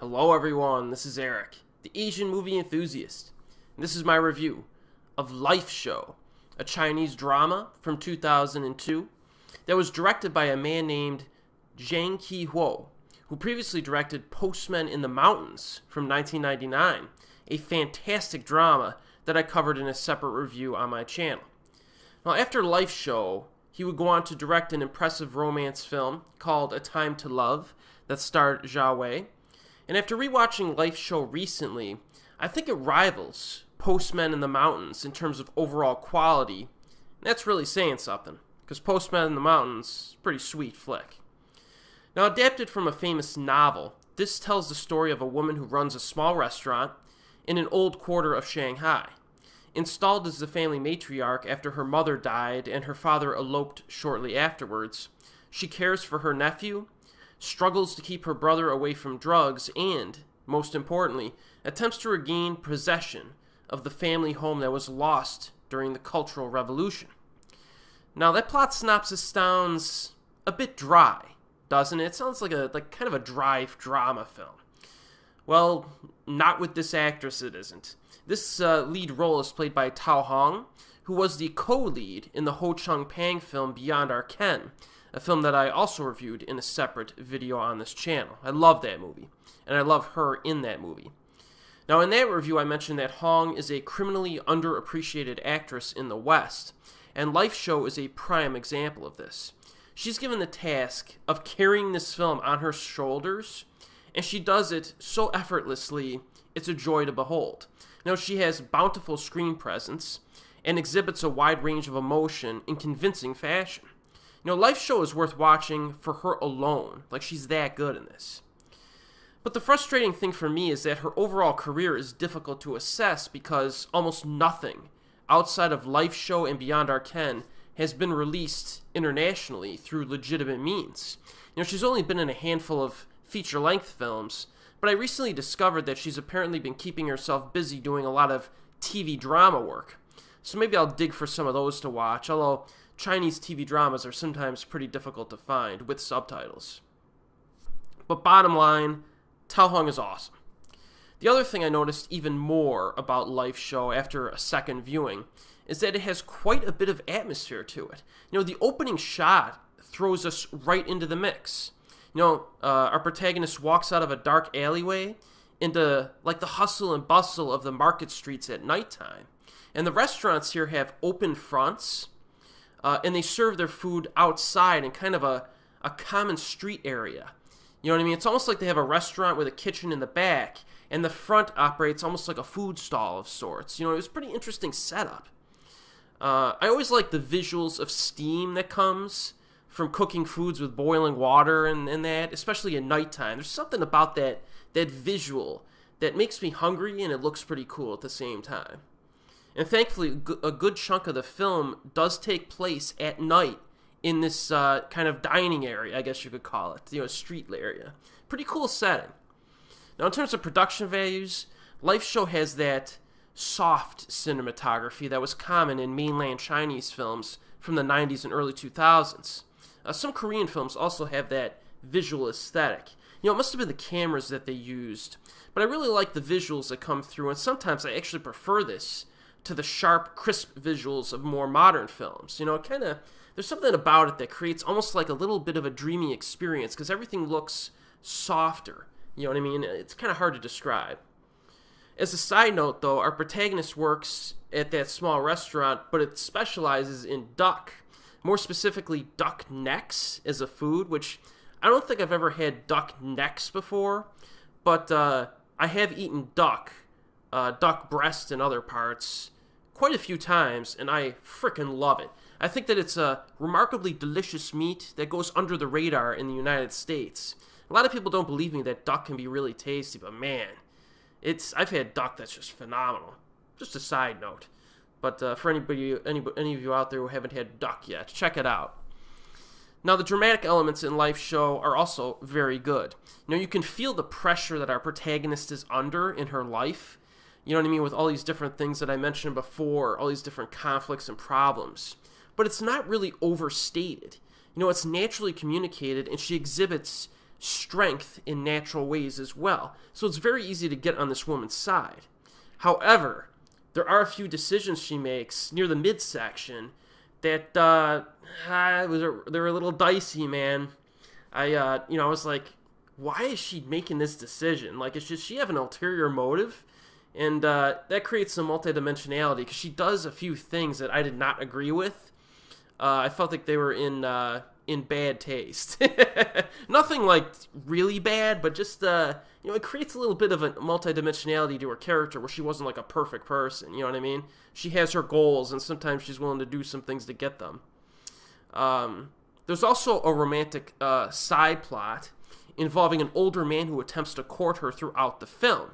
Hello everyone, this is Erik, the Asian Movie Enthusiast, and this is my review of Life Show, a Chinese drama from 2002 that was directed by a man named Jianqi Huo, who previously directed Postmen in the Mountains from 1999, a fantastic drama that I covered in a separate review on my channel. Now, after Life Show, he would go on to direct an impressive romance film called A Time to Love that starred Zhao Wei. And after rewatching Life Show recently, I think it rivals Postmen in the Mountains in terms of overall quality. And that's really saying something, because Postmen in the Mountains is a pretty sweet flick. Now, adapted from a famous novel, this tells the story of a woman who runs a small restaurant in an old quarter of Shanghai. Installed as the family matriarch after her mother died and her father eloped shortly afterwards, she cares for her nephew, struggles to keep her brother away from drugs, and, most importantly, attempts to regain possession of the family home that was lost during the Cultural Revolution. Now, that plot synopsis sounds a bit dry, doesn't it? It sounds like kind of a dry drama film. Well, not with this actress it isn't. This lead role is played by Tao Hong, who was the co-lead in the Ho Chung Pang film Beyond Our Ken, a film that I also reviewed in a separate video on this channel. I love that movie, and I love her in that movie. Now, in that review, I mentioned that Hong is a criminally underappreciated actress in the West, and Life Show is a prime example of this. She's given the task of carrying this film on her shoulders, and she does it so effortlessly, it's a joy to behold. Now, she has bountiful screen presence and exhibits a wide range of emotion in convincing fashion. You know, Life Show is worth watching for her alone. Like, she's that good in this. But the frustrating thing for me is that her overall career is difficult to assess because almost nothing outside of Life Show and Beyond Our Ken has been released internationally through legitimate means. You know, she's only been in a handful of feature-length films, but I recently discovered that she's apparently been keeping herself busy doing a lot of TV drama work. So maybe I'll dig for some of those to watch, although Chinese TV dramas are sometimes pretty difficult to find with subtitles. But bottom line, Tao Hong is awesome. The other thing I noticed even more about Life Show after a second viewing is that it has quite a bit of atmosphere to it. You know, the opening shot throws us right into the mix. You know, our protagonist walks out of a dark alleyway into, like, the hustle and bustle of the market streets at nighttime. And the restaurants here have open fronts, and they serve their food outside in kind of a common street area. You know what I mean? It's almost like they have a restaurant with a kitchen in the back, and the front operates almost like a food stall of sorts. You know, it was a pretty interesting setup. I always like the visuals of steam that comes from cooking foods with boiling water and that, especially at nighttime. There's something about that visual that makes me hungry, and it looks pretty cool at the same time. And thankfully, a good chunk of the film does take place at night in this kind of dining area, I guess you could call it, you know, street area. Pretty cool setting. Now, in terms of production values, Life Show has that soft cinematography that was common in mainland Chinese films from the 90s and early 2000s. Some Korean films also have that visual aesthetic. You know, it must have been the cameras that they used, but I really like the visuals that come through, and sometimes I actually prefer this to the sharp, crisp visuals of more modern films. You know, there's something about it that creates almost like a little bit of a dreamy experience because everything looks softer. You know what I mean? It's kind of hard to describe. As a side note, though, our protagonist works at that small restaurant, but it specializes in duck. More specifically, duck necks as a food, which I don't think I've ever had duck necks before, but I have eaten duck breast and other parts quite a few times, and I frickin' love it. I think that it's a remarkably delicious meat that goes under the radar in the United States. A lot of people don't believe me that duck can be really tasty, but man, I've had duck that's just phenomenal. Just a side note. But for any of you out there who haven't had duck yet, check it out. Now, the dramatic elements in Life Show are also very good. You know, you can feel the pressure that our protagonist is under in her life. You know what I mean? With all these different things that I mentioned before, all these different conflicts and problems. But it's not really overstated. You know, it's naturally communicated, and she exhibits strength in natural ways as well. So it's very easy to get on this woman's side. However, there are a few decisions she makes near the midsection that they were a little dicey, man. I was like, why is she making this decision? Like, does she have an ulterior motive? And that creates some multidimensionality, because she does a few things that I did not agree with. I felt like they were in bad taste. Nothing like really bad, but just it creates a little bit of a multidimensionality to her character, where she wasn't like a perfect person. You know what I mean? She has her goals, and sometimes she's willing to do some things to get them. There's also a romantic side plot involving an older man who attempts to court her throughout the film.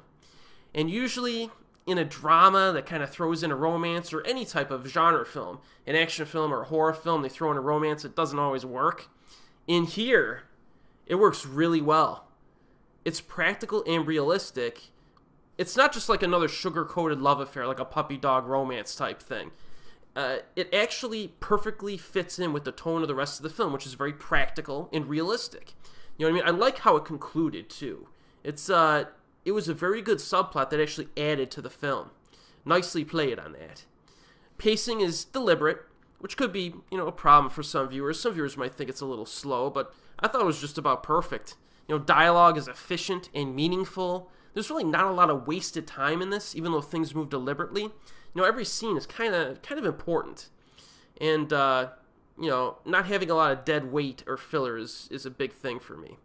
And usually in a drama that kind of throws in a romance, or any type of genre film, an action film or a horror film, they throw in a romance. It doesn't always work. In here, it works really well. It's practical and realistic. It's not just like another sugar-coated love affair, like a puppy-dog romance type thing. It actually perfectly fits in with the tone of the rest of the film, which is very practical and realistic. You know what I mean? I like how it concluded, too. It was a very good subplot that actually added to the film. Nicely played on that. Pacing is deliberate, which could be, a problem for some viewers. Some viewers might think it's a little slow, but I thought it was just about perfect. Dialogue is efficient and meaningful. There's really not a lot of wasted time in this, even though things move deliberately. Every scene is kind of important. And, not having a lot of dead weight or filler is a big thing for me.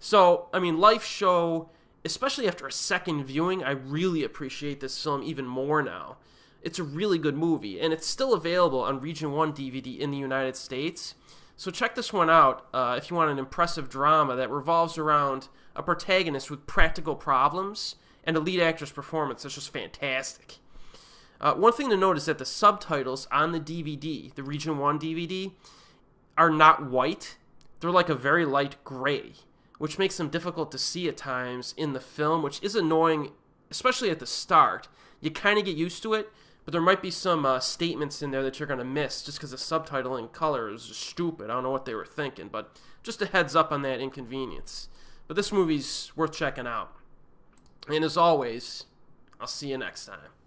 So, I mean, Life Show, especially after a second viewing, I really appreciate this film even more now. It's a really good movie, and it's still available on Region 1 DVD in the United States. So check this one out if you want an impressive drama that revolves around a protagonist with practical problems and a lead actress performance that's just fantastic. One thing to note is that the subtitles on the DVD, the Region 1 DVD, are not white. They're like a very light gray, which makes them difficult to see at times in the film, which is annoying, especially at the start. You kind of get used to it, but there might be some statements in there that you're going to miss just because the subtitling color is just stupid. I don't know what they were thinking, but just a heads up on that inconvenience. But this movie's worth checking out. And as always, I'll see you next time.